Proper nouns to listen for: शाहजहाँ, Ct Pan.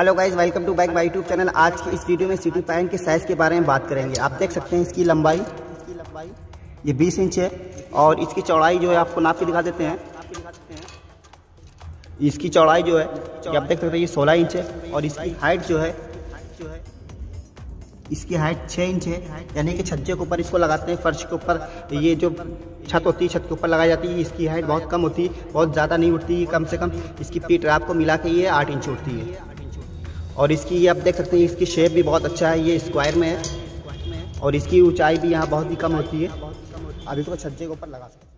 Hello guys, welcome to back my YouTube channel. आज की इस वीडियो में सीटी पैन के साइज़ के बारे में बात करेंगे। आप देख सकते हैं इसकी लंबाई ये 20 इंच है और इसकी चौड़ाई जो है आपको नाप के दिखा देते हैं। इसकी चौड़ाई जो है आप देख सकते हैं ये 16 इंच है और इसकी हाइट जो है इसकी हाइट 6 इंच है, यानी कि छज्जे के ऊपर इसको लगाते हैं, फर्श के ऊपर। ये जो छत होती है छत के ऊपर लगाई जाती है। इसकी हाइट बहुत कम होती है, बहुत ज़्यादा नहीं उठती। कम से कम इसकी पीठ रात को मिला के ये 8 इंच उठती है। और इसकी ये आप देख सकते हैं इसकी शेप भी बहुत अच्छा है, ये स्क्वायर में है और इसकी ऊंचाई भी यहाँ बहुत ही कम होती है। आप इसको छज्जे के ऊपर लगा सकते हैं।